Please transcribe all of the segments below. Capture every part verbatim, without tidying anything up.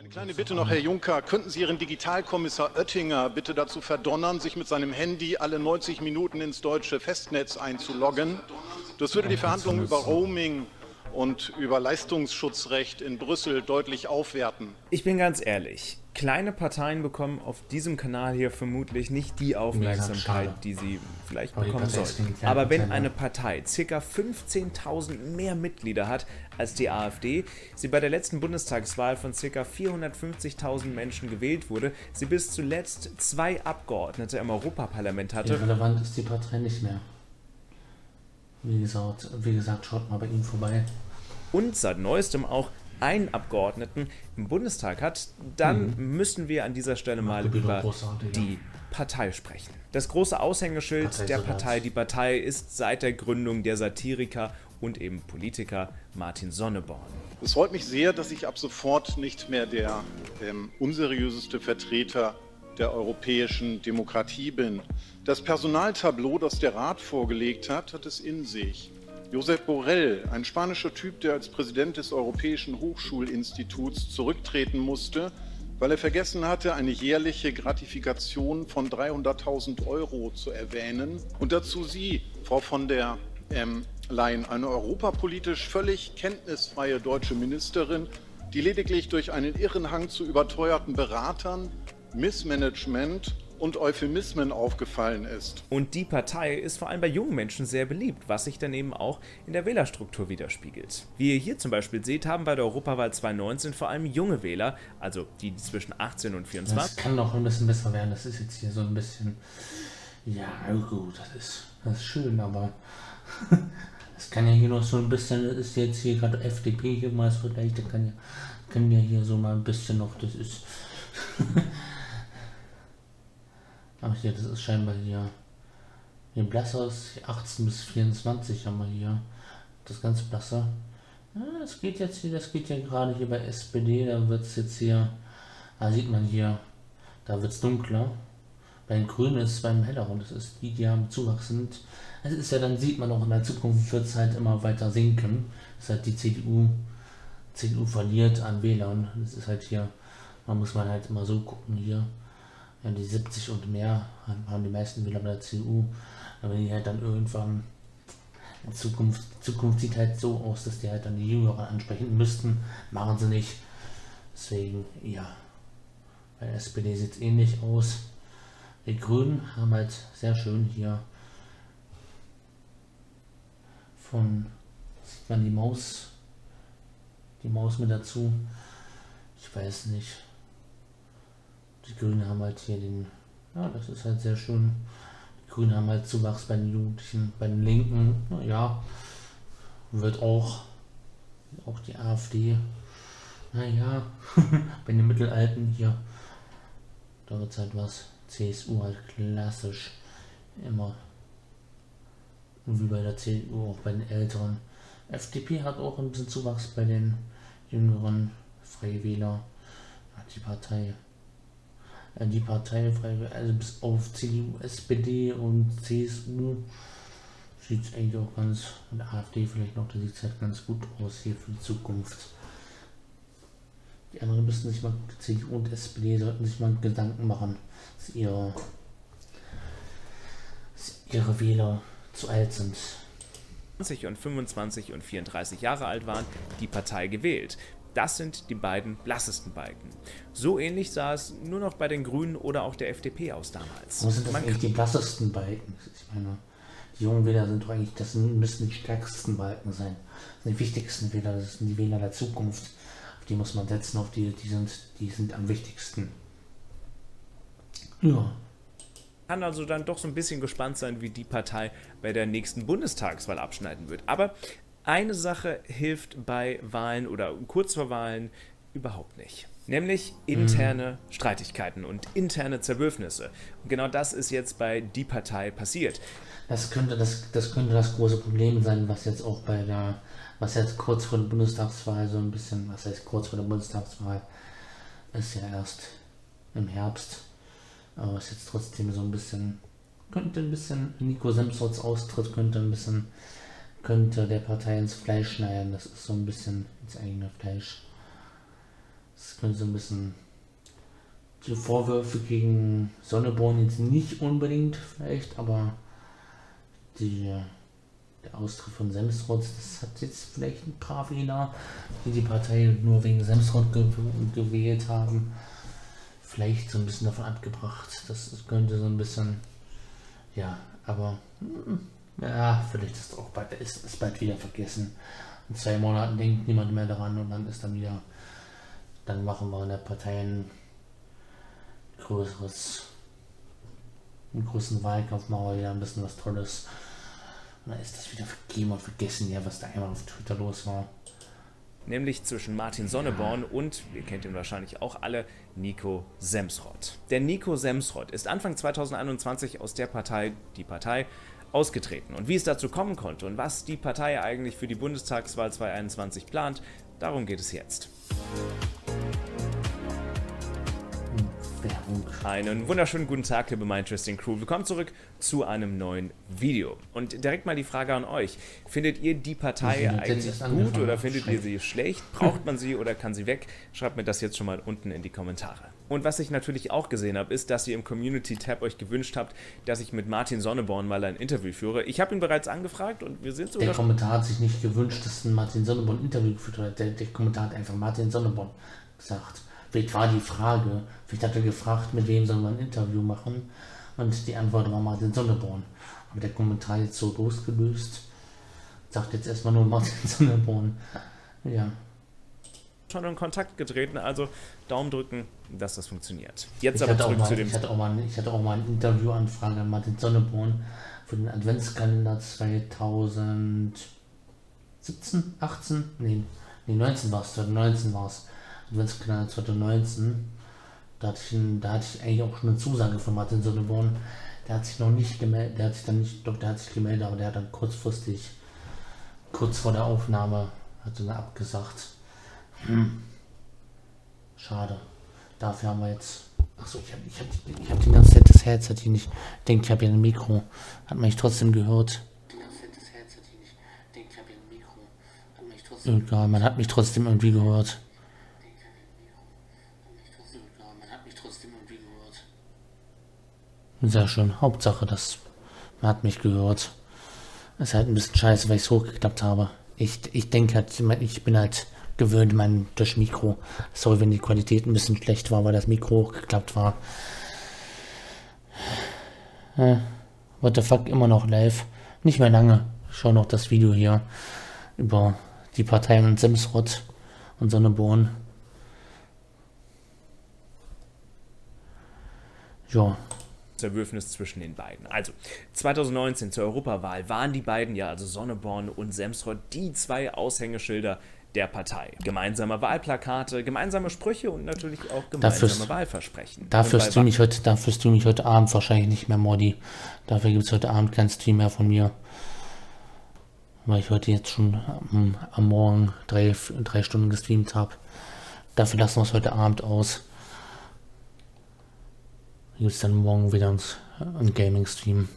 Eine kleine Bitte noch, Herr Juncker. Könnten Sie Ihren Digitalkommissar Oettinger bitte dazu verdonnern, sich mit seinem Handy alle neunzig Minuten ins deutsche Festnetz einzuloggen? Das würde die Verhandlungen über Roaming und über Leistungsschutzrecht in Brüssel deutlich aufwerten. Ich bin ganz ehrlich, kleine Parteien bekommen auf diesem Kanal hier vermutlich nicht die Aufmerksamkeit, die sie vielleicht bekommen sollten. Aber wenn eine Partei ca. fünfzehntausend mehr Mitglieder hat als die AfD, sie bei der letzten Bundestagswahl von ca. vierhundertfünfzigtausend Menschen gewählt wurde, sie bis zuletzt zwei Abgeordnete im Europaparlament hatte... Irrelevant ist die Partei nicht mehr. Wie gesagt, wie gesagt, schaut mal bei ihm vorbei. Und seit neuestem auch einen Abgeordneten im Bundestag hat, dann mhm. müssen wir an dieser Stelle mal über die Partei sprechen. Das große Aushängeschild der Partei, die Partei, ist seit der Gründung der Satiriker und eben Politiker Martin Sonneborn. Es freut mich sehr, dass ich ab sofort nicht mehr der ähm, unseriöseste Vertreter der europäischen Demokratie bin. Das Personaltableau, das der Rat vorgelegt hat, hat es in sich. Josef Borrell, ein spanischer Typ, der als Präsident des Europäischen Hochschulinstituts zurücktreten musste, weil er vergessen hatte, eine jährliche Gratifikation von dreihunderttausend Euro zu erwähnen. Und dazu Sie, Frau von der ähm, Leyen, eine europapolitisch völlig kenntnisfreie deutsche Ministerin, die lediglich durch einen Irrenhang zu überteuerten Beratern, Missmanagement und Euphemismen aufgefallen ist. Und die Partei ist vor allem bei jungen Menschen sehr beliebt, was sich daneben auch in der Wählerstruktur widerspiegelt. Wie ihr hier zum Beispiel seht, haben bei der Europawahl zweitausendneunzehn vor allem junge Wähler, also die zwischen achtzehn und vierundzwanzig... Das kann doch ein bisschen besser werden, das ist jetzt hier so ein bisschen... Ja, gut, das ist, das ist schön, aber... das kann ja hier noch so ein bisschen, das ist jetzt hier gerade F D P hier mal so gleich, da kann ja, kann ja hier so mal ein bisschen noch, das ist... Ach hier, das ist scheinbar hier, hier blasser ist, achtzehn bis vierundzwanzig haben wir hier, das ganze blasser. Ja, das geht jetzt hier, das geht ja gerade hier bei S P D, da wird es jetzt hier, da sieht man hier, da wird es dunkler. Bei den Grünen ist es beim Heller und das ist die, die haben Zuwachs sind. Es ist ja dann, sieht man auch in der Zukunft, wird es halt immer weiter sinken. Das ist halt die C D U, C D U verliert an Wählern, das ist halt hier, man muss man halt immer so gucken hier. Ja, die siebzig und mehr haben die meisten Wähler bei der C D U, aber die halt dann irgendwann in Zukunft, Zukunft sieht halt so aus, dass die halt dann die Jüngeren ansprechen müssten, machen sie nicht, deswegen ja, bei der S P D sieht es ähnlich aus, die Grünen haben halt sehr schön hier von, sieht man die Maus, die Maus mit dazu, ich weiß nicht. Die Grünen haben halt hier den, ja, das ist halt sehr schön. Die Grünen haben halt Zuwachs bei den Jugendlichen, bei den Linken, naja, wird auch, auch die AfD, naja, bei den Mittelalten hier, da wird es halt was, C S U halt klassisch, immer, und wie bei der C D U auch bei den Älteren. F D P hat auch ein bisschen Zuwachs bei den Jüngeren, Freie Wähler, die Partei. Die Partei, also bis auf C D U, S P D und C S U, sieht es eigentlich auch ganz, und AfD vielleicht noch, da sieht es halt ganz gut aus hier für die Zukunft. Die anderen müssen sich mal, C D U und S P D sollten sich mal Gedanken machen, dass ihre, dass ihre Wähler zu alt sind. zwanzig und fünfundzwanzig und vierunddreißig Jahre alt waren, die Partei gewählt. Das sind die beiden blassesten Balken. So ähnlich sah es nur noch bei den Grünen oder auch der F D P aus damals. Wo sind das eigentlich die blassesten Balken? Ich meine, die jungen Wähler sind doch eigentlich, das müssen die stärksten Balken sein. Das sind die wichtigsten Wähler, das sind die Wähler der Zukunft. Auf die muss man setzen, auf die, die sind, die sind am wichtigsten. Ja. Kann also dann doch so ein bisschen gespannt sein, wie die Partei bei der nächsten Bundestagswahl abschneiden wird. Aber eine Sache hilft bei Wahlen oder kurz vor Wahlen überhaupt nicht, nämlich interne mhm. Streitigkeiten und interne Zerwürfnisse. Und genau das ist jetzt bei Die Partei passiert. Das könnte das, das könnte das große Problem sein, was jetzt auch bei der, was jetzt kurz vor der Bundestagswahl so ein bisschen, was heißt kurz vor der Bundestagswahl, ist ja erst im Herbst, aber ist jetzt trotzdem so ein bisschen, könnte ein bisschen, Nico Semsrotts Austritt könnte ein bisschen, könnte der Partei ins Fleisch schneiden, das ist so ein bisschen ins eigene Fleisch. Das könnte so ein bisschen die Vorwürfe gegen Sonneborn jetzt nicht unbedingt vielleicht, aber die, der Austritt von Semsrott, das hat jetzt vielleicht ein paar Wähler, die die Partei nur wegen Semsrott ge gewählt haben, vielleicht so ein bisschen davon abgebracht. Das könnte so ein bisschen, ja, aber ja, vielleicht ist auch bald, ist es bald wieder vergessen. In zwei Monaten denkt niemand mehr daran und dann ist dann wieder, dann machen wir in der Partei ein größeres, einen größeren Wahlkampf, machen wir wieder ein bisschen was Tolles. Und dann ist das wieder vergeben und vergessen, ja, was da einmal auf Twitter los war. Nämlich zwischen Martin Sonneborn und, ihr kennt ihn wahrscheinlich auch alle, Nico Semsrott. Denn Nico Semsrott ist Anfang zweitausendeinundzwanzig aus der Partei, die Partei, ausgetreten. Und wie es dazu kommen konnte und was die Partei eigentlich für die Bundestagswahl zweitausendeinundzwanzig plant, darum geht es jetzt. Einen wunderschönen guten Tag, liebe My Interesting Crew. Willkommen zurück zu einem neuen Video. Und direkt mal die Frage an euch. Findet ihr die Partei eigentlich gut oder findet ihr sie schlecht? Braucht man sie oder kann sie weg? Schreibt mir das jetzt schon mal unten in die Kommentare. Und was ich natürlich auch gesehen habe, ist, dass ihr im Community-Tab euch gewünscht habt, dass ich mit Martin Sonneborn mal ein Interview führe. Ich habe ihn bereits angefragt und wir sind so... Der Kommentar hat sich nicht gewünscht, dass ein Martin Sonneborn ein Interview geführt hat. Der, der Kommentar hat einfach Martin Sonneborn gesagt. Vielleicht war die Frage, vielleicht hat er gefragt, mit wem soll man ein Interview machen, und die Antwort war Martin Sonneborn. Aber der Kommentar jetzt so losgelöst, sagt jetzt erstmal nur Martin Sonneborn. Ja. Schon in Kontakt getreten, also Daumen drücken, dass das funktioniert. Jetzt ich aber zurück mal, zu dem... Ich hatte auch mal, ich hatte auch mal eine Interviewanfrage an Martin Sonneborn für den Adventskalender zweitausendsiebzehn, achtzehn, nee, nee neunzehn war es, zweitausendneunzehn war es. Adventskalender zweitausendneunzehn, da hatte, ich, da hatte ich eigentlich auch schon eine Zusage von Martin Sonneborn, der hat sich noch nicht gemeldet, der hat sich dann nicht, doch der hat sich gemeldet, aber der hat dann kurzfristig, kurz vor der Aufnahme, hat dann abgesagt. Hm. Schade, dafür haben wir jetzt, achso, ich habe ich hab, ich hab die ganze Zeit das Headset hier nicht, ich denke, ich habe hier ein Mikro, hat mich trotzdem gehört. Egal, man hat mich trotzdem irgendwie gehört. Sehr schön. Hauptsache, das man hat mich gehört. Ist halt ein bisschen scheiße, weil ich es hochgeklappt habe. Ich, ich denke halt, ich bin halt gewöhnt, mein das Mikro. Sorry, wenn die Qualität ein bisschen schlecht war, weil das Mikro hochgeklappt war. Äh, what the fuck, immer noch live. Nicht mehr lange. Ich schaue noch das Video hier über die Parteien und Semsrott und Sonneborn. Ja. Zerwürfnis zwischen den beiden. Also, zweitausendneunzehn zur Europawahl waren die beiden ja, also Sonneborn und Semsrott, die zwei Aushängeschilder der Partei. Gemeinsame Wahlplakate, gemeinsame Sprüche und natürlich auch gemeinsame dafür's, Wahlversprechen. Dafür du, Wa du mich heute Abend wahrscheinlich nicht mehr, Modi. Dafür gibt es heute Abend keinen Stream mehr von mir. Weil ich heute jetzt schon am, am Morgen drei, drei Stunden gestreamt habe. Dafür lassen wir es heute Abend aus. Gibt es dann morgen wieder einen Gaming-Stream.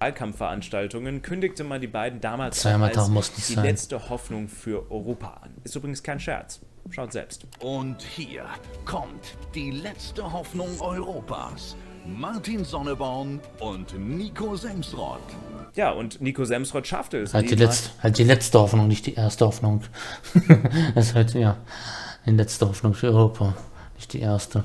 Wahlkampfveranstaltungen kündigte man die beiden damals Zweimal als die sein. letzte Hoffnung für Europa an. Ist übrigens kein Scherz. Schaut selbst. Und hier kommt die letzte Hoffnung Europas. Martin Sonneborn und Nico Semsrott. Ja, und Nico Semsrott schaffte es. Halt die, letzt, halt die letzte Hoffnung, nicht die erste Hoffnung. Das ist halt, ja, die letzte Hoffnung für Europa, nicht die erste.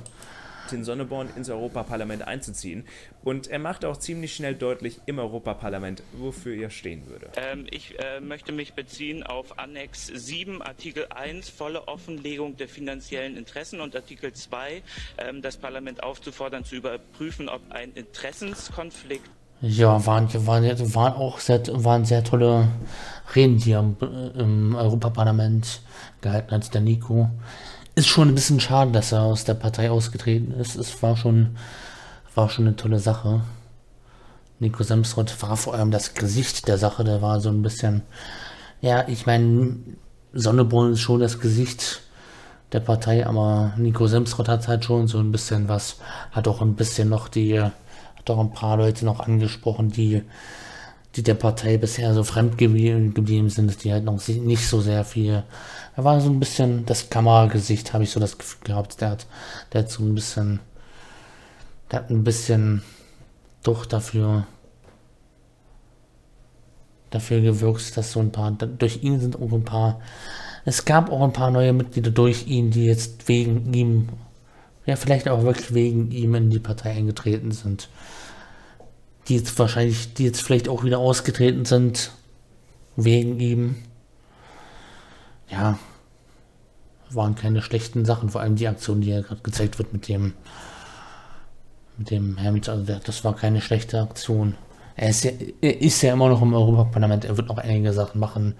Martin Sonneborn ins Europaparlament einzuziehen. Und er macht auch ziemlich schnell deutlich im Europaparlament, wofür er stehen würde. Ähm, ich äh, möchte mich beziehen auf Annex sieben, Artikel eins, volle Offenlegung der finanziellen Interessen, und Artikel zwei, ähm, das Parlament aufzufordern, zu überprüfen, ob ein Interessenskonflikt... Ja, waren, waren, waren auch sehr, waren sehr tolle Reden, die im, im Europaparlament gehalten hat, der Nico. Ist schon ein bisschen schade, dass er aus der Partei ausgetreten ist. Es war schon, war schon eine tolle Sache. Nico Semsrott war vor allem das Gesicht der Sache. Der war so ein bisschen... Ja, ich meine, Sonneborn ist schon das Gesicht der Partei, aber Nico Semsrott hat halt schon so ein bisschen was... Hat auch ein bisschen noch die... Hat auch ein paar Leute noch angesprochen, die... die der Partei bisher so fremd geblieben sind, dass die halt noch nicht so sehr viel. Er war so ein bisschen das Kameragesicht, habe ich so das Gefühl gehabt. Der hat, der hat so ein bisschen, der hat ein bisschen doch dafür, dafür gewirkt, dass so ein paar, durch ihn sind auch ein paar, es gab auch ein paar neue Mitglieder durch ihn, die jetzt wegen ihm, ja vielleicht auch wirklich wegen ihm in die Partei eingetreten sind. Die jetzt wahrscheinlich, die jetzt vielleicht auch wieder ausgetreten sind, wegen ihm. Ja, waren keine schlechten Sachen, vor allem die Aktion, die ja gerade gezeigt wird mit dem, mit dem Hemd, also das war keine schlechte Aktion. Er ist ja, er ist ja immer noch im Europaparlament, er wird noch einige Sachen machen,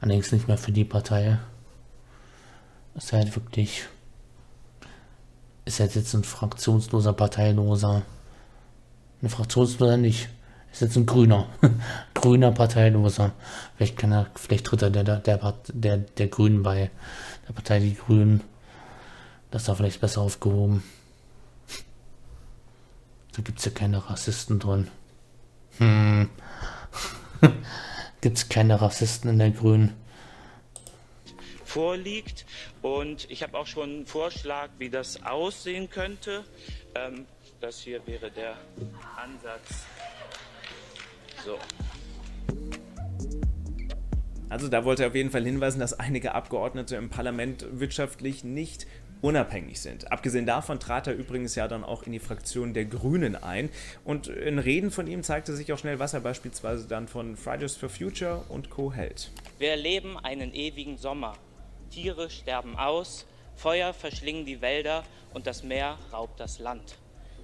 allerdings nicht mehr für die Partei. Ist halt wirklich, ist halt jetzt ein fraktionsloser, parteiloser. Ein Fraktionsloser nicht. Ist jetzt ein Grüner. Grüner Parteiloser. Vielleicht kann er, vielleicht tritt er der, der, der, der, der Grünen bei. Der Partei Die Grünen. Das ist da vielleicht besser aufgehoben. Da gibt es ja keine Rassisten drin. Hm. Gibt es keine Rassisten in der Grünen. Vorliegt. Und ich habe auch schon einen Vorschlag, wie das aussehen könnte. Ähm Das hier wäre der Ansatz. So. Also da wollte er auf jeden Fall hinweisen, dass einige Abgeordnete im Parlament wirtschaftlich nicht unabhängig sind. Abgesehen davon trat er übrigens ja dann auch in die Fraktion der Grünen ein. Und in Reden von ihm zeigte sich auch schnell, was er beispielsweise dann von Fridays for Future und Co. hält. Wir erleben einen ewigen Sommer. Tiere sterben aus, Feuer verschlingen die Wälder und das Meer raubt das Land.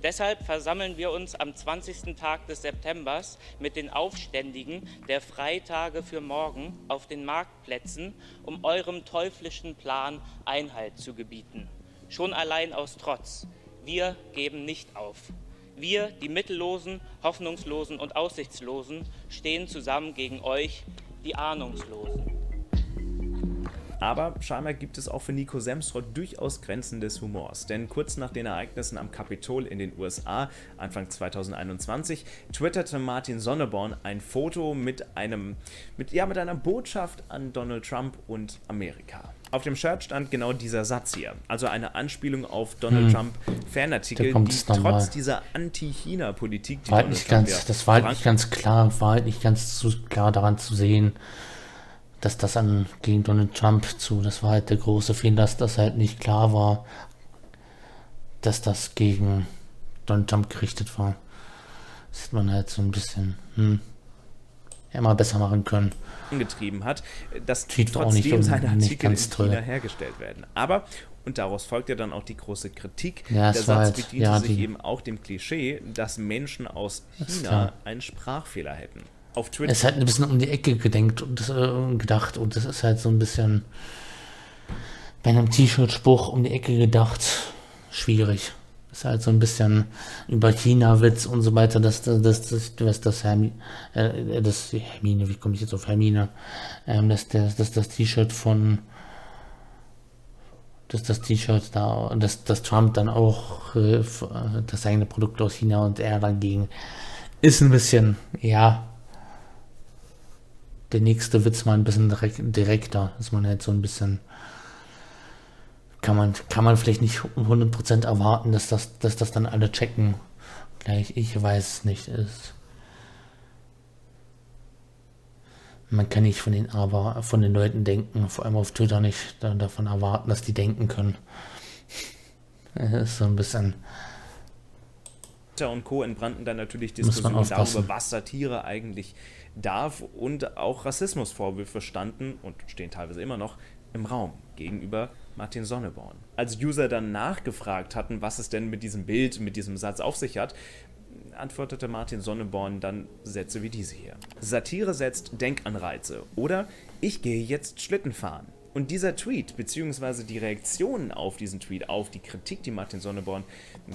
Deshalb versammeln wir uns am zwanzigsten Tag des Septembers mit den Aufständigen der Freitage für morgen auf den Marktplätzen, um eurem teuflischen Plan Einhalt zu gebieten. Schon allein aus Trotz. Wir geben nicht auf. Wir, die Mittellosen, Hoffnungslosen und Aussichtslosen, stehen zusammen gegen euch, die Ahnungslosen. Aber scheinbar gibt es auch für Nico Semsrott durchaus Grenzen des Humors, denn kurz nach den Ereignissen am Kapitol in den U S A, Anfang zweitausendeinundzwanzig, twitterte Martin Sonneborn ein Foto mit, einem, mit, ja, mit einer Botschaft an Donald Trump und Amerika. Auf dem Shirt stand genau dieser Satz hier, also eine Anspielung auf Donald hm. Trump-Fanartikel, die trotz mal. dieser Anti-China-Politik, die war Donald nicht Trump ganz, ja, das war halt nicht ganz klar, war halt nicht ganz zu klar daran zu sehen, dass das an gegen Donald Trump zu, das war halt der große Fehler, dass das halt nicht klar war, dass das gegen Donald Trump gerichtet war. Das hätte man halt so ein bisschen hm, immer besser machen können. Angetrieben hat, dass trotzdem seine Artikel in China hergestellt werden. Aber, und daraus folgt ja dann auch die große Kritik, ja, der Satz halt, bediente ja, sich die, eben auch dem Klischee, dass Menschen aus China einen Sprachfehler hätten. Auf Twitter. Es ist halt ein bisschen um die Ecke gedenkt und das, äh, gedacht und das ist halt so ein bisschen bei einem T-Shirt-Spruch um die Ecke gedacht, schwierig. Ist halt so ein bisschen über China-Witz und so weiter, dass das, das, das, das, das Hermine, äh, das, Hermine, wie komme ich jetzt auf Hermine, ähm, dass das, das, das T-Shirt von, dass das T-Shirt da, dass, dass Trump dann auch äh, das eigene Produkt aus China und er dagegen ist ein bisschen, ja, der nächste Witz mal ein bisschen direkt, direkter, dass man halt so ein bisschen, kann man, kann man vielleicht nicht hundert Prozent erwarten, dass das, dass das dann alle checken. Vielleicht, ich weiß es nicht, ist. Man kann nicht von den aber, von den Leuten denken, vor allem auf Twitter nicht da, davon erwarten, dass die denken können. Das ist so ein bisschen. Und Co. entbrannten dann natürlich Diskussionen darüber, was Satire eigentlich darf, und auch Rassismusvorwürfe standen und stehen teilweise immer noch im Raum gegenüber Martin Sonneborn. Als User dann nachgefragt hatten, was es denn mit diesem Bild, mit diesem Satz auf sich hat, antwortete Martin Sonneborn dann Sätze wie diese hier. Satire setzt Denkanreize oder ich gehe jetzt Schlitten fahren. Und dieser Tweet, beziehungsweise die Reaktionen auf diesen Tweet, auf die Kritik, die Martin Sonneborn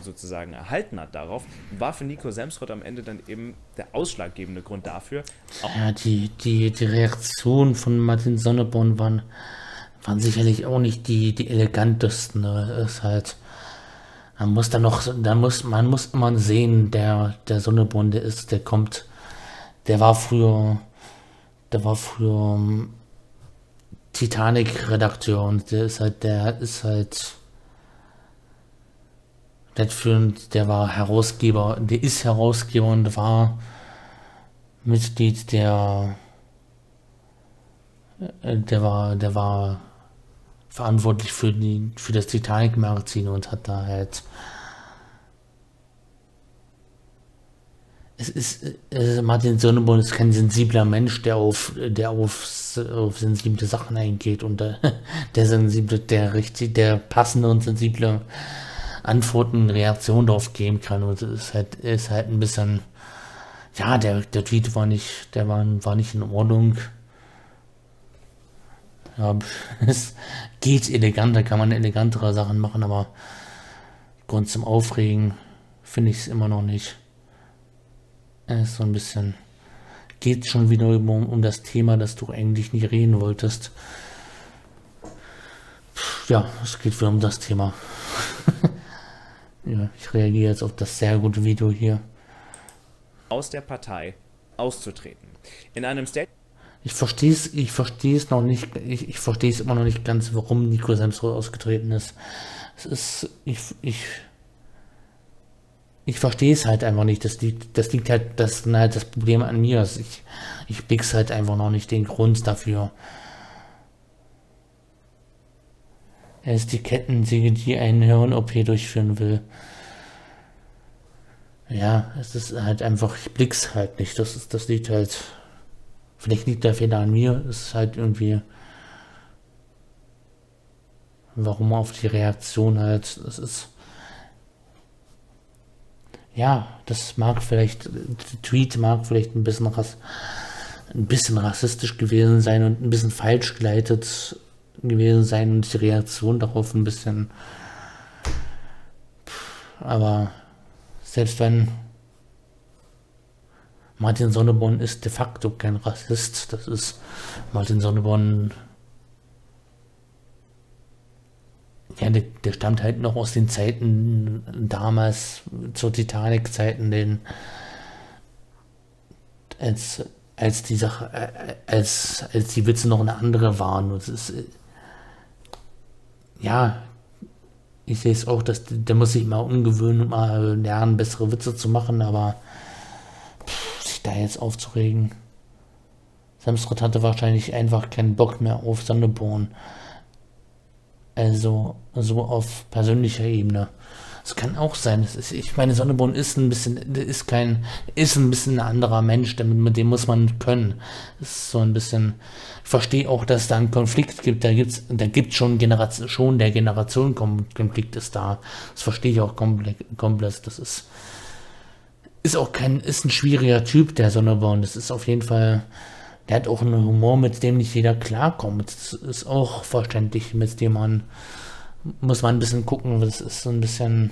sozusagen erhalten hat darauf, war für Nico Semsrott am Ende dann eben der ausschlaggebende Grund dafür. Ja, die, die, die Reaktionen von Martin Sonneborn waren, waren sicherlich auch nicht die, die elegantesten. Es ist halt, man muss da noch, da muss, man muss immer sehen, der, der Sonneborn, der ist, der kommt, der war früher, der war früher Titanic-Redakteur und der ist halt, der ist halt letztführend, der war Herausgeber, der ist Herausgeber und war Mitglied der, der war, der war verantwortlich für die, für das Titanic-Magazin und hat da halt, es ist, äh, Martin Sonneborn ist kein sensibler Mensch, der auf, der auf, auf sensible Sachen eingeht und äh, der sensible, der richtig, der passende und sensible Antworten, Reaktionen darauf geben kann und es ist halt, ist halt ein bisschen, ja, der, der Tweet war nicht, der war, war nicht in Ordnung. Ja, es geht eleganter, kann man elegantere Sachen machen, aber Grund zum Aufregen finde ich es immer noch nicht. Es ist so ein bisschen, geht schon wieder um, um das Thema, das du eigentlich nicht reden wolltest. Ja, es geht wieder um das Thema. Ja, ich reagiere jetzt auf das sehr gute Video hier. Aus der Partei auszutreten. In einem Statement. Ich verstehe es, ich verstehe es noch nicht, ich, ich verstehe es immer noch nicht ganz, warum Nico Semsrott ausgetreten ist. Es ist, ich, ich, ich verstehe es halt einfach nicht. Das liegt, das liegt halt, das ist halt das Problem an mir. Ist. Ich, ich blick's halt einfach noch nicht den Grund dafür. Er ist die Kettensäge, die einen Hirn-O P durchführen will. Ja, es ist halt einfach, ich blick's halt nicht. Das ist, das liegt halt. Vielleicht liegt der Fehler an mir, es ist halt irgendwie, warum auf die Reaktion halt, es ist, ja, das mag vielleicht, der Tweet mag vielleicht ein bisschen, rass, ein bisschen rassistisch gewesen sein und ein bisschen falsch geleitet gewesen sein und die Reaktion darauf ein bisschen, aber selbst wenn, Martin Sonneborn ist de facto kein Rassist, das ist Martin Sonneborn, ja, der, der stammt halt noch aus den Zeiten damals, zur Titanic-Zeiten, den, als, als die Sache, als, als die Witze noch eine andere waren, und es ist, ja, ich sehe es auch, dass der muss sich mal umgewöhnen und mal lernen, bessere Witze zu machen, aber da jetzt aufzuregen. Semsrott hatte wahrscheinlich einfach keinen Bock mehr auf Sonneborn. Also so auf persönlicher Ebene. Es kann auch sein. Das ist, ich meine, Sonneborn ist ein bisschen, ist kein, ist ein bisschen ein anderer Mensch, damit, mit dem muss man können. Das ist so ein bisschen. Ich verstehe auch, dass da einen Konflikt gibt. Da gibt's, da gibt schon Generation, schon der Generationenkonflikt ist da. Das verstehe ich auch komplett. komplett. Das ist. Ist auch kein, ist ein schwieriger Typ, der Sonneborn. Das ist auf jeden Fall, der hat auch einen Humor, mit dem nicht jeder klarkommt. Das ist auch verständlich, mit dem man, muss man ein bisschen gucken. Das ist so ein bisschen,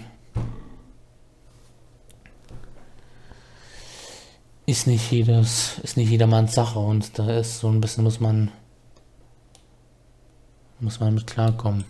ist nicht jedes, ist nicht jedermanns Sache und da ist so ein bisschen, muss man, muss man mit klarkommen.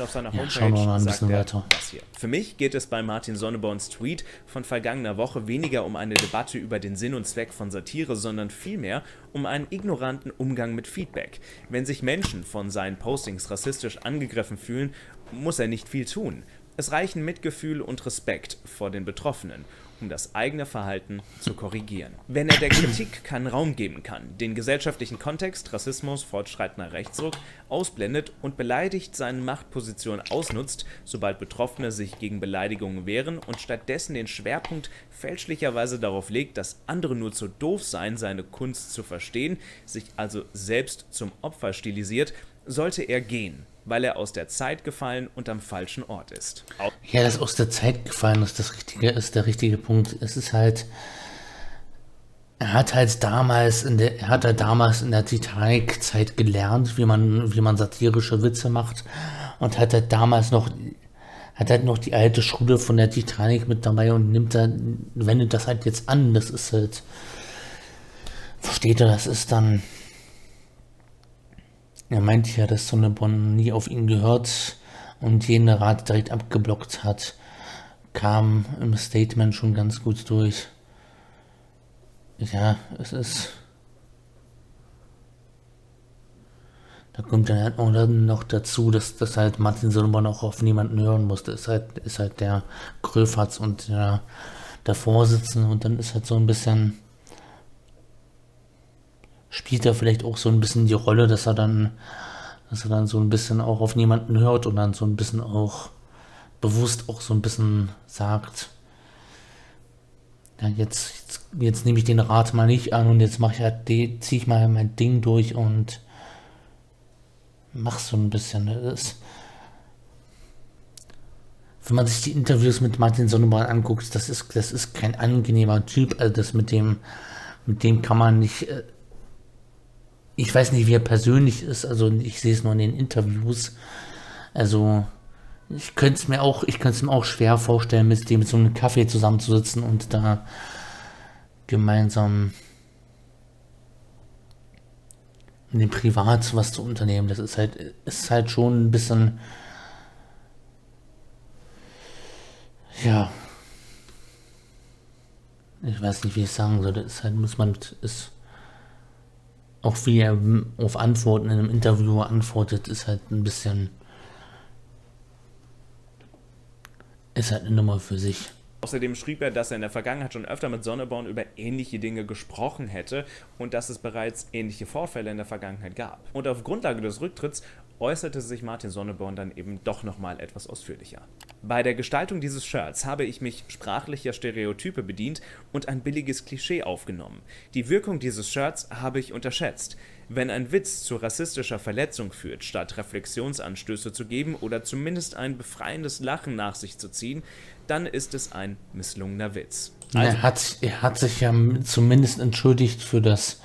Auf seiner Homepage, ja, schauen wir mal ein bisschen weiter. Das hier. Für mich geht es bei Martin Sonneborns Tweet von vergangener Woche weniger um eine Debatte über den Sinn und Zweck von Satire, sondern vielmehr um einen ignoranten Umgang mit Feedback. Wenn sich Menschen von seinen Postings rassistisch angegriffen fühlen, muss er nicht viel tun. Es reichen Mitgefühl und Respekt vor den Betroffenen, um das eigene Verhalten zu korrigieren. Wenn er der Kritik keinen Raum geben kann, den gesellschaftlichen Kontext, Rassismus, fortschreitender Rechtsruck ausblendet und beleidigt seine Machtposition ausnutzt, sobald Betroffene sich gegen Beleidigungen wehren und stattdessen den Schwerpunkt fälschlicherweise darauf legt, dass andere nur zu doof seien, seine Kunst zu verstehen, sich also selbst zum Opfer stilisiert, sollte er gehen, weil er aus der Zeit gefallen und am falschen Ort ist. Ja, das aus der Zeit gefallen ist, das Richtige ist der richtige Punkt. Es ist halt, er hat halt damals in der, er hat halt damals in der Titanic-Zeit gelernt, wie man, wie man satirische Witze macht und hat halt damals noch, hat halt noch die alte Schule von der Titanic mit dabei und nimmt dann, wendet das halt jetzt an. Das ist halt, versteht ihr, das ist dann. Er meinte ja, dass Sonneborn nie auf ihn gehört und jeden Rat direkt abgeblockt hat. Kam im Statement schon ganz gut durch. Ja, es ist... Da kommt dann halt auch noch dazu, dass, dass halt Martin Sonneborn auch auf niemanden hören musste. Ist halt, ist halt der Gröfatz und der, der Vorsitzende, und dann ist halt so ein bisschen... Spielt er vielleicht auch so ein bisschen die Rolle, dass er dann, dass er dann so ein bisschen auch auf niemanden hört und dann so ein bisschen auch bewusst auch so ein bisschen sagt, ja, jetzt, jetzt, jetzt nehme ich den Rat mal nicht an und jetzt mache ich halt, ziehe ich mal mein Ding durch und mach so ein bisschen. Das, wenn man sich die Interviews mit Martin Sonneborn anguckt, das ist, das ist kein angenehmer Typ. Also das mit dem, mit dem kann man nicht. Ich weiß nicht, wie er persönlich ist, also ich sehe es nur in den Interviews. Also ich könnte es mir auch, ich könnte es mir auch schwer vorstellen, mit dem mit so einem Kaffee zusammenzusitzen und da gemeinsam in dem Privat was zu unternehmen. Das ist halt, ist halt schon ein bisschen, ja, ich weiß nicht, wie ich sagen soll. Das ist halt, muss man, ist auch wie er auf Antworten in einem Interview antwortet, ist halt ein bisschen, ist halt eine Nummer für sich. Außerdem schrieb er, dass er in der Vergangenheit schon öfter mit Sonneborn über ähnliche Dinge gesprochen hätte und dass es bereits ähnliche Vorfälle in der Vergangenheit gab. Und auf Grundlage des Rücktritts äußerte sich Martin Sonneborn dann eben doch nochmal etwas ausführlicher. Bei der Gestaltung dieses Shirts habe ich mich sprachlicher Stereotype bedient und ein billiges Klischee aufgenommen. Die Wirkung dieses Shirts habe ich unterschätzt. Wenn ein Witz zu rassistischer Verletzung führt, statt Reflexionsanstöße zu geben oder zumindest ein befreiendes Lachen nach sich zu ziehen, dann ist es ein misslungener Witz. Also er hat, er hat sich ja zumindest entschuldigt für das,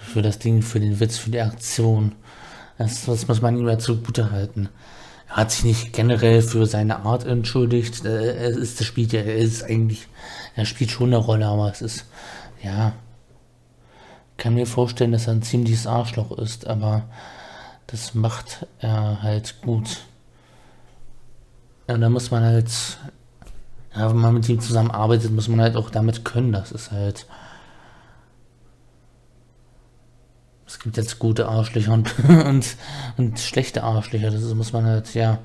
für das Ding, für den Witz, für die Aktion. Das, das muss man ihm ja zugute halten. Er hat sich nicht generell für seine Art entschuldigt. Er ist, das spielt ja, er ist eigentlich, er spielt schon eine Rolle, aber es ist, ja, kann mir vorstellen, dass er ein ziemliches Arschloch ist, aber das macht er halt gut. Ja, da muss man halt, ja, wenn man mit ihm zusammenarbeitet, muss man halt auch damit können. Das ist halt, es gibt jetzt gute Arschlöcher und, und, und schlechte Arschlöcher. Das muss man halt, ja.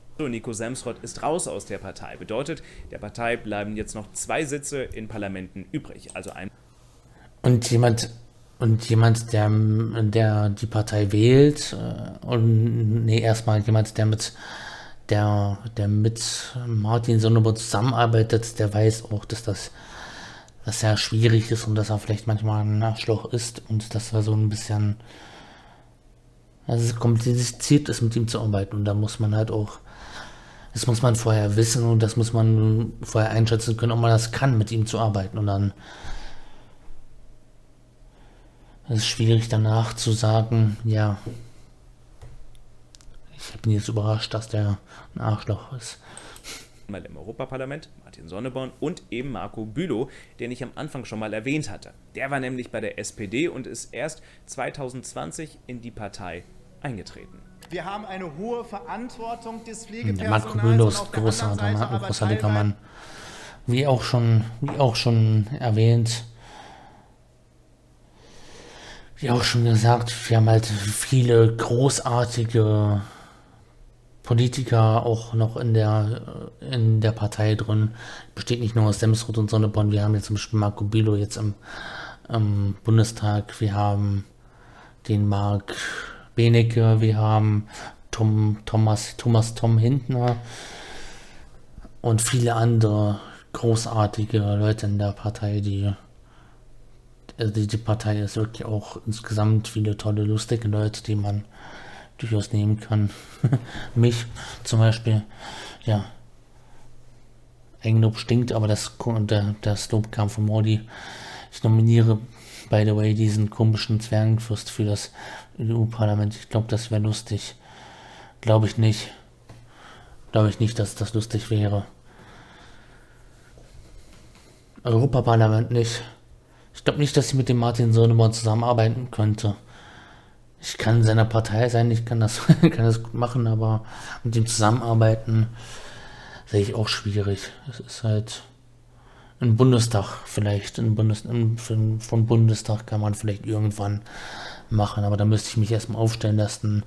So, Nico Semsrott ist raus aus der Partei. Bedeutet, der Partei bleiben jetzt noch zwei Sitze in Parlamenten übrig. Also ein. Und jemand, und jemand, der, der die Partei wählt, und nee, erstmal jemand, der mit, der, der mit Martin Sonneborn zusammenarbeitet, der weiß auch, dass das. dass er schwierig ist und dass er vielleicht manchmal ein Arschloch ist und dass er so ein bisschen, also es kompliziert ist, mit ihm zu arbeiten, und da muss man halt auch, das muss man vorher wissen und das muss man vorher einschätzen können, ob man das kann, mit ihm zu arbeiten, und dann ist es schwierig danach zu sagen, ja, ich bin jetzt überrascht, dass der ein Arschloch ist. Mal im Europaparlament, Martin Sonneborn und eben Marco Bülow, den ich am Anfang schon mal erwähnt hatte. Der war nämlich bei der S P D und ist erst zweitausendzwanzig in die Partei eingetreten. Wir haben eine hohe Verantwortung des Pflegepersonals. Marco Bülow ist großartig, ein großartiger Mann. Wie auch schon, wie auch schon erwähnt, wie auch schon gesagt, wir haben halt viele großartige Politiker auch noch in der, in der Partei drin. Besteht nicht nur aus Semsrott und Sonneborn. Wir haben jetzt zum Beispiel Marco Bülow jetzt im, im Bundestag. Wir haben den Mark Benecke. Wir haben Tom, Thomas, Thomas Tom Hintner und viele andere großartige Leute in der Partei. Die, die, die Partei ist wirklich auch insgesamt viele tolle, lustige Leute, die man durchaus nehmen kann. Mich zum Beispiel, ja. Eigenlob stinkt, aber das, das Lob kam von Modi. Ich nominiere, by the way, diesen komischen Zwergenfürst für das E U-Parlament. Ich glaube, das wäre lustig. Glaube ich nicht. Glaube ich nicht, dass das lustig wäre. Europaparlament nicht. Ich glaube nicht, dass sie mit dem Martin Sonneborn zusammenarbeiten könnte. Ich kann in seiner Partei sein, ich kann das, kann das gut machen, aber mit ihm zusammenarbeiten sehe ich auch schwierig. Es ist halt im Bundestag vielleicht, im Bundes, im, vom Bundestag kann man vielleicht irgendwann machen, aber da müsste ich mich erstmal aufstellen lassen,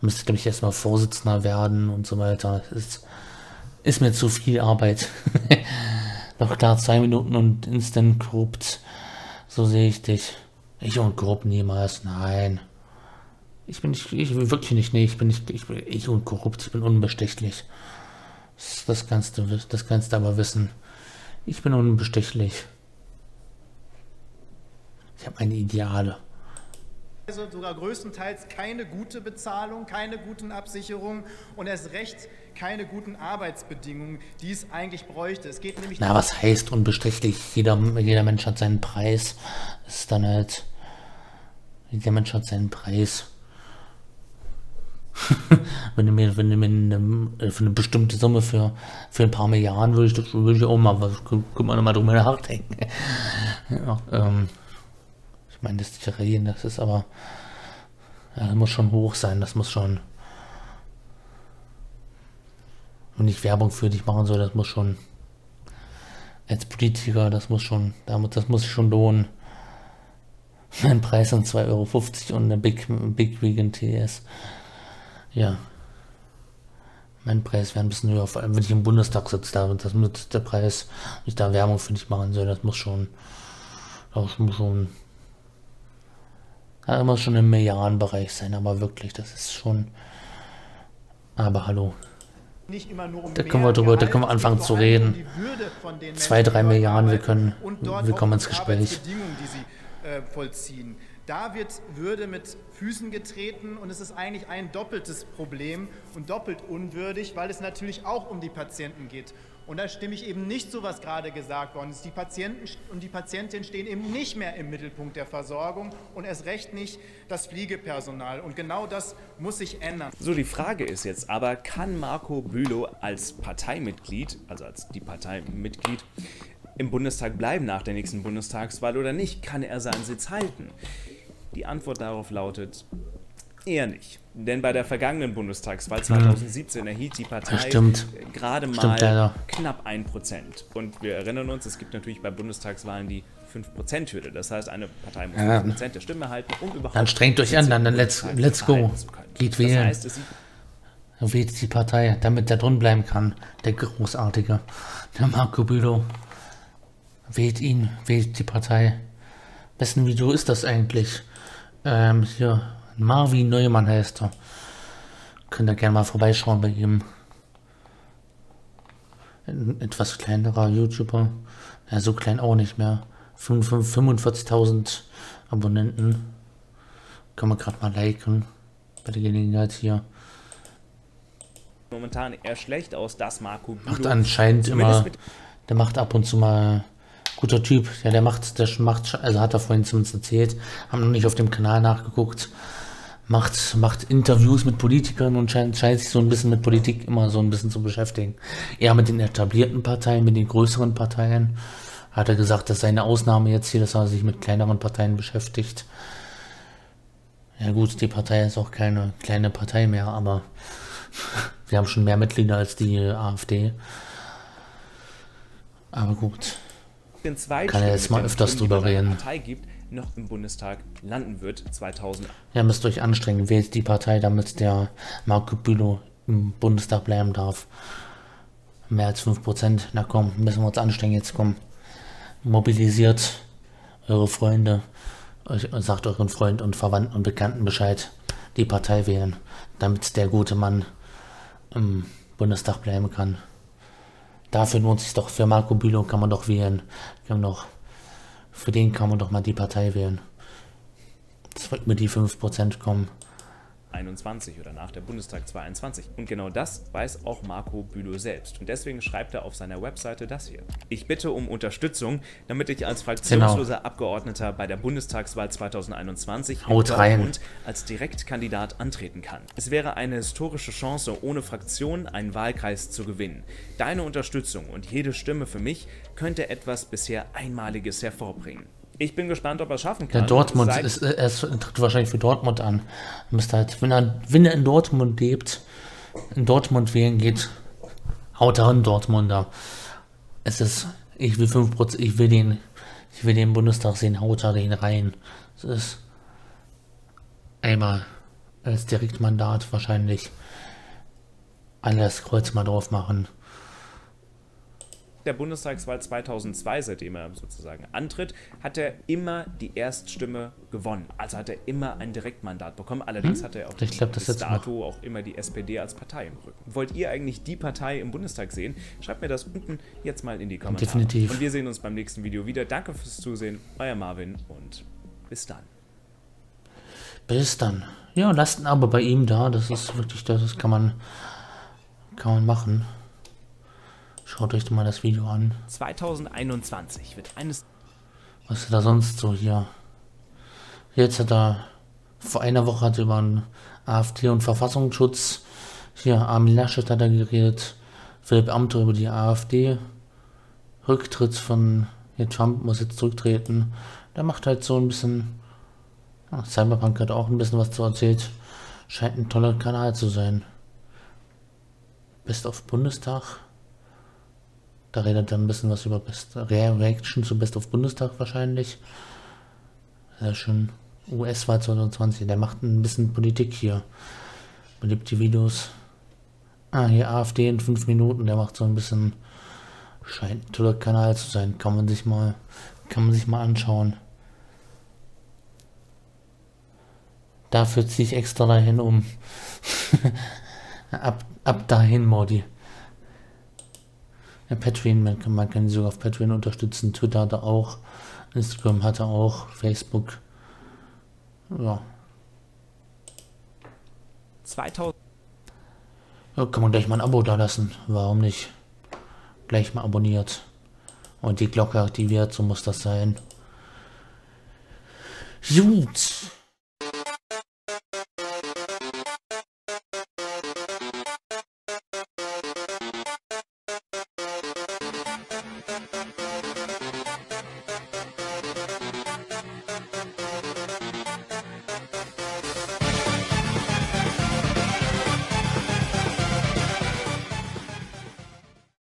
müsste, glaube ich, erstmal Vorsitzender werden und so weiter. Das ist, ist mir zu viel Arbeit. Doch klar, zwei Minuten und instant korrupt, so sehe ich dich. Ich und korrupt niemals, nein. Ich bin nicht, ich bin wirklich nicht, nee, ich bin nicht, ich bin ich und korrupt, ich bin unbestechlich. Das, das kannst du, das kannst du aber wissen. Ich bin unbestechlich. Ich habe meine Ideale. Also sogar größtenteils keine gute Bezahlung, keine guten Absicherungen und erst recht keine guten Arbeitsbedingungen, die es eigentlich bräuchte. Es geht nämlich... Na, was heißt unbestechlich? Jeder, jeder Mensch hat seinen Preis. Das ist dann halt... Jeder Mensch hat seinen Preis. wenn du mir, wenn du mir eine, für eine bestimmte Summe für, für ein paar Milliarden würde ich, würde ich auch mal was, könnte man mal drüber nachdenken. ja, ähm, ich meine, das ist reden, das ist aber, ja, das muss schon hoch sein, das muss schon, wenn ich Werbung für dich machen soll, das muss schon, als Politiker, das muss schon, damit, das muss sich schon lohnen. Mein Preis sind zwei Euro fünfzig und eine Big, Big Vegan T S. Ja, mein Preis wäre ein bisschen höher, vor allem wenn ich im Bundestag sitze, da das mit der Preis, wenn ich da Werbung für dich machen soll, das muss schon, das muss schon, das muss schon im Milliardenbereich sein, aber wirklich, das ist schon, aber hallo. Nicht immer nur um da können wir drüber, da können wir anfangen zu reden. Zwei, drei Milliarden, wir können, wir kommen ins Gespräch. Vollziehen. Da wird Würde mit Füßen getreten und es ist eigentlich ein doppeltes Problem und doppelt unwürdig, weil es natürlich auch um die Patienten geht. Und da stimme ich eben nicht zu, was gerade gesagt worden ist. Die Patienten und die Patientinnen stehen eben nicht mehr im Mittelpunkt der Versorgung und erst recht nicht das Pflegepersonal. Und genau das muss sich ändern. So, die Frage ist jetzt aber, kann Marco Bülow als Parteimitglied, also als die Parteimitglied, im Bundestag bleiben nach der nächsten Bundestagswahl oder nicht? Kann er seinen Sitz halten? Die Antwort darauf lautet, eher nicht. Denn bei der vergangenen Bundestagswahl zweitausendsiebzehn erhielt die Partei Stimmt. gerade mal Stimmt, leider. knapp ein Prozent. Und wir erinnern uns, es gibt natürlich bei Bundestagswahlen die fünf Prozent-Hürde. Das heißt, eine Partei muss ja. fünf Prozent der Stimme halten, um überhaupt... Dann strengt euch an, dann, dann let's, let's go. Geht wählen. Das heißt, es wählt die Partei, damit der drin bleiben kann. Der Großartige, der Marco Bülow. Wählt ihn, wählt die Partei. Wessen Video ist das eigentlich? Ähm, hier, Marvin Neumann heißt er. Könnt ihr gerne mal vorbeischauen bei ihm. Ein etwas kleinerer YouTuber. Ja, so klein auch nicht mehr. fünfundvierzigtausend Abonnenten. Kann man gerade mal liken. Bei der Gelegenheit hier. Momentan eher schlecht aus, dass Marco Bülow macht anscheinend immer, der macht ab und zu mal... Guter Typ, ja, der macht, der macht, also hat er vorhin zumindest erzählt, haben noch nicht auf dem Kanal nachgeguckt, macht, macht Interviews mit Politikern und scheint, scheint sich so ein bisschen mit Politik immer so ein bisschen zu beschäftigen. Eher mit den etablierten Parteien, mit den größeren Parteien. Hat er gesagt, das sei eine Ausnahme jetzt hier, dass er sich mit kleineren Parteien beschäftigt. Ja gut, die Partei ist auch keine kleine Partei mehr, aber wir haben schon mehr Mitglieder als die AfD. Aber gut. Zwei Kann er jetzt mal öfters drüber reden. Partei gibt, noch im Bundestag landen wird zweitausend. Ja, müsst euch anstrengen, wählt die Partei, damit der Marco Bülow im Bundestag bleiben darf. Mehr als fünf Prozent, na komm, müssen wir uns anstrengen, jetzt komm. Mobilisiert eure Freunde, euch, sagt euren Freunden und Verwandten und Bekannten Bescheid, die Partei wählen, damit der gute Mann im Bundestag bleiben kann. Dafür lohnt sich doch, für Marco Bülow kann man doch wählen. Kann man doch, für den kann man doch mal die Partei wählen. Jetzt wird mir die fünf Prozent kommen. einundzwanzig oder nach der Bundestag zweiundzwanzig. Und genau das weiß auch Marco Bülow selbst. Und deswegen schreibt er auf seiner Webseite das hier. Ich bitte um Unterstützung, damit ich als fraktionsloser genau. Abgeordneter bei der Bundestagswahl zweitausendeinundzwanzig Haut rein. Und als Direktkandidat antreten kann. Es wäre eine historische Chance, ohne Fraktion einen Wahlkreis zu gewinnen. Deine Unterstützung und jede Stimme für mich könnte etwas bisher Einmaliges hervorbringen. Ich bin gespannt, ob er es schaffen kann. Der Dortmund, ist, er tritt wahrscheinlich für Dortmund an. Müsste halt, wenn er, wenn er in Dortmund lebt, in Dortmund wählen geht, haut er in Dortmunder. Es ist Ich will fünf Prozent, ich will den, ich will den Bundestag sehen, haut da den rein. Das ist einmal als Direktmandat wahrscheinlich. Alle das Kreuz mal drauf machen. Der Bundestagswahl zweitausendzwei, seitdem er sozusagen antritt, hat er immer die Erststimme gewonnen. Also hat er immer ein Direktmandat bekommen. Allerdings hm? hat er auch ich glaub, das bis dato auch immer die S P D als Partei im Rücken. Wollt ihr eigentlich die Partei im Bundestag sehen? Schreibt mir das unten jetzt mal in die Kommentare. Definitiv. Und wir sehen uns beim nächsten Video wieder. Danke fürs Zusehen, euer Marvin und bis dann. Bis dann. Ja, lasst ein Abo bei ihm da. Das ist wirklich, das kann man, kann man machen. Schaut euch mal das Video an. zweitausendeinundzwanzig wird eines... Was ist da sonst so hier? Jetzt hat er... Vor einer Woche hat er über den AfD und Verfassungsschutz... Hier, Armin Laschet hat er geredet. Philipp Amthor über die AfD. Rücktritt von... Hier, Trump muss jetzt zurücktreten. Der macht halt so ein bisschen... Ja, Cyberpunk hat auch ein bisschen was zu erzählt. Scheint ein toller Kanal zu sein. Best of Bundestag... Da redet dann ein bisschen was über Best Reaction zu Best of Bundestag wahrscheinlich. Sehr schön. U S-Wahl zweitausendzwanzig. Der macht ein bisschen Politik hier. Beliebt die Videos. Ah, hier AfD in fünf Minuten. Der macht so ein bisschen... Scheint ein toller Kanal zu sein. Kann man sich mal, kann man sich mal anschauen. Dafür ziehe ich extra dahin um. ab, ab dahin, Modi. Patreon, man kann, man kann sie sogar auf Patreon unterstützen, Twitter hat er auch, Instagram hat er auch, Facebook. Ja. zweitausend. Ja, kann man gleich mal ein Abo da lassen, warum nicht? Gleich mal abonniert. Und die Glocke aktiviert, so muss das sein. Gut.